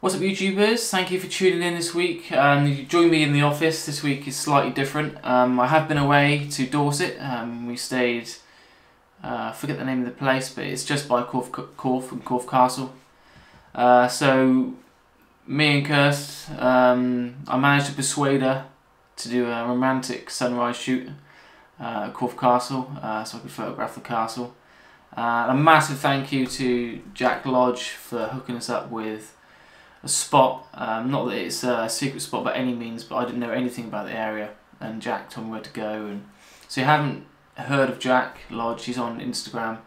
What's up, YouTubers? Thank you for tuning in this week. You join me in the office. This week is slightly different. I have been away to Dorset. We stayed, I forget the name of the place, but it's just by Corfe and Corfe Castle. So me and Kirst, I managed to persuade her to do a romantic sunrise shoot at Corfe Castle, so I could photograph the castle. A massive thank you to Jack Lodge for hooking us up with a spot, not that it's a secret spot by any means, but I didn't know anything about the area, and Jack told me where to go. And so, if you haven't heard of Jack Lodge, he's on Instagram,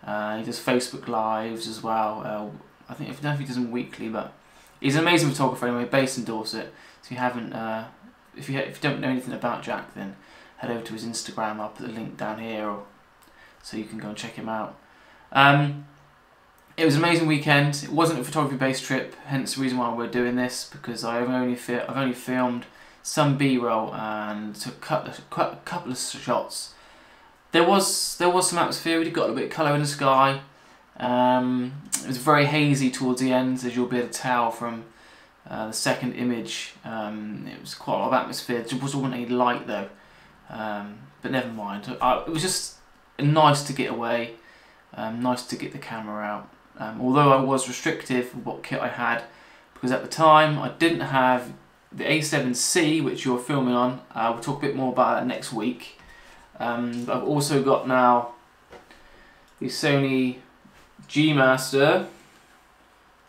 he does Facebook Lives as well. I think, I don't know if he does them weekly, but he's an amazing photographer anyway, based in Dorset. So, if you don't know anything about Jack, then head over to his Instagram. I'll put the link down here, so you can go and check him out. It was an amazing weekend. It wasn't a photography-based trip, hence the reason why we're doing this, because I've only filmed some B-roll and took a couple of shots. There was some atmosphere. We got a bit of colour in the sky. It was very hazy towards the end, as you'll be able to tell from the second image. It was quite a lot of atmosphere. There wasn't any light though, but never mind. It was just nice to get away, nice to get the camera out. Although I was restrictive with what kit I had, because at the time I didn't have the A7C, which you're filming on. We'll talk a bit more about that next week. But I've also got now the Sony G Master.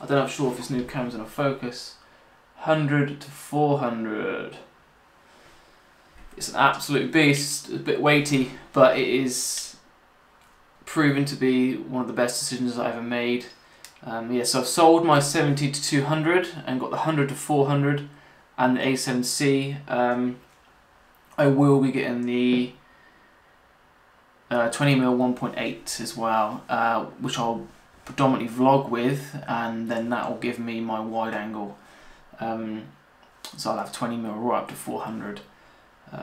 I don't know, I'm sure if this new camera's gonna focus. 100 to 400. It's an absolute beast. A bit weighty, but it is proven to be one of the best decisions I ever made. Yeah, so I've sold my 70 to 200 and got the 100 to 400 and the A7C. I will be getting the 20mm 1.8 as well, which I'll predominantly vlog with, and then that will give me my wide angle. So I'll have 20mm right up to 400.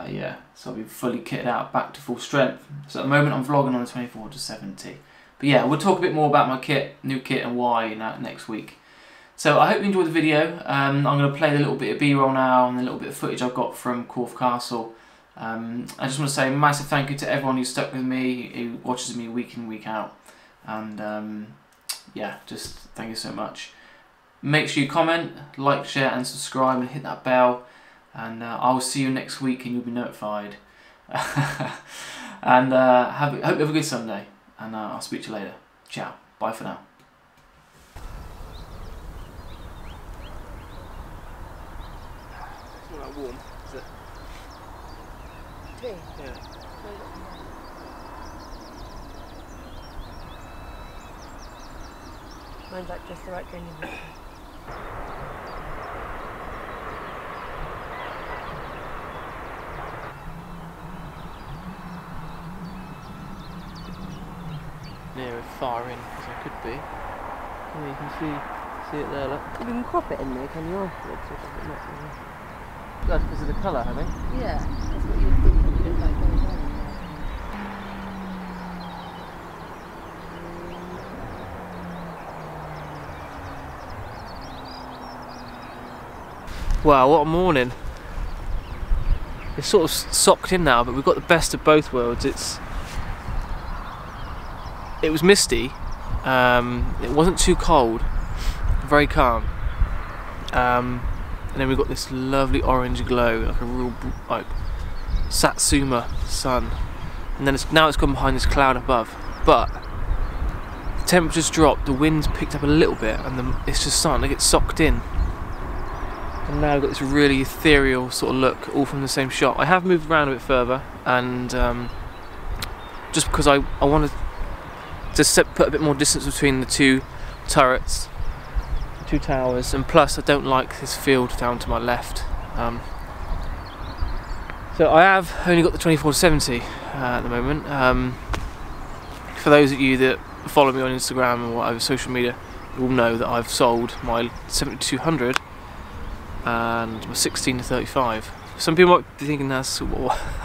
Yeah, so I'll be fully kitted out, back to full strength. So at the moment I'm vlogging on the 24-70. But yeah, we'll talk a bit more about my kit, new kit, and why next week. So I hope you enjoyed the video. I'm going to play the little bit of B-roll now and the little bit of footage I've got from Corfe Castle. I just want to say a massive thank you to everyone who's stuck with me, who watches me week in, week out. And yeah, just thank you so much. Make sure you comment, like, share and subscribe, and hit that bell. And I'll see you next week, and you'll be notified. And hope you have a good Sunday. And I'll speak to you later. Ciao. Bye for now. It's not that warm, is it? Tea? Yeah. Mine's like just the right green. Far in as I could be. Yeah, you can see it there, look. You can crop it in there, can you, afterwards? That's because of the colour, I think. Yeah, that's what you'd think it would look like going on. Wow, what a morning. It's sort of socked in now, but we've got the best of both worlds. It was misty, it wasn't too cold, very calm, and then we got this lovely orange glow, like a real like Satsuma sun, and then now it's gone behind this cloud above, but the temperature's dropped, the wind's picked up a little bit, and it's just starting to get socked in, and now we've got this really ethereal sort of look, all from the same shot. I have moved around a bit further, and just because I wanted to put a bit more distance between the two turrets, two towers, and plus I don't like this field down to my left. So I have only got the 24-70 at the moment. For those of you that follow me on Instagram or whatever social media, you will know that I've sold my 70-200 and my 16-35. Some people might be thinking that's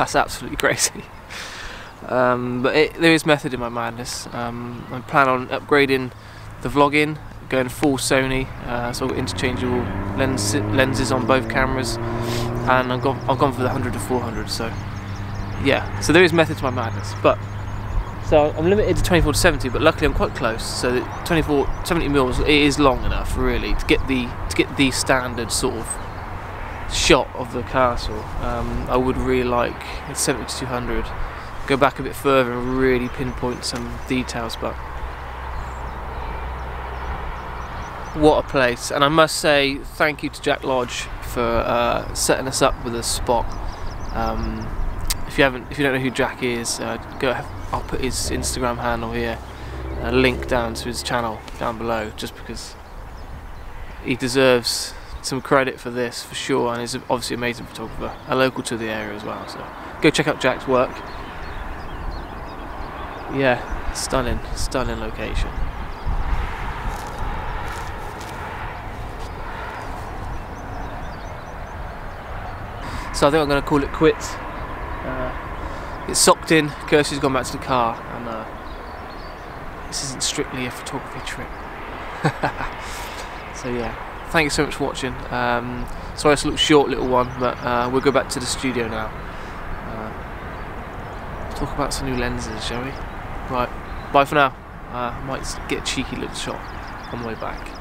absolutely crazy. But there is method in my madness. I plan on upgrading the vlogging going full Sony, so interchangeable lenses on both cameras, and I've gone for the 100 to 400. So yeah, so there is method to my madness, but so I'm limited to 24 to 70, but luckily I'm quite close, so that 24 70mm, it is long enough really to get the standard sort of shot of the castle. I would really like 70 to 200, go back a bit further and really pinpoint some details, but what a place. And I must say thank you to Jack Lodge for setting us up with a spot. If you don't know who Jack is, I'll put his Instagram handle here, a link down to his channel down below, just because he deserves some credit for this for sure, and he's obviously an amazing photographer, a local to the area as well, so go check out Jack's work. Yeah, stunning, stunning location. So I think I'm going to call it quits. It's socked in, Kirsty's gone back to the car, and this isn't strictly a photography trip. So yeah, thank you so much for watching. Sorry it's a little short little one, but we'll go back to the studio now. Talk about some new lenses, shall we? Right, bye for now. I might get a cheeky little shot on the way back.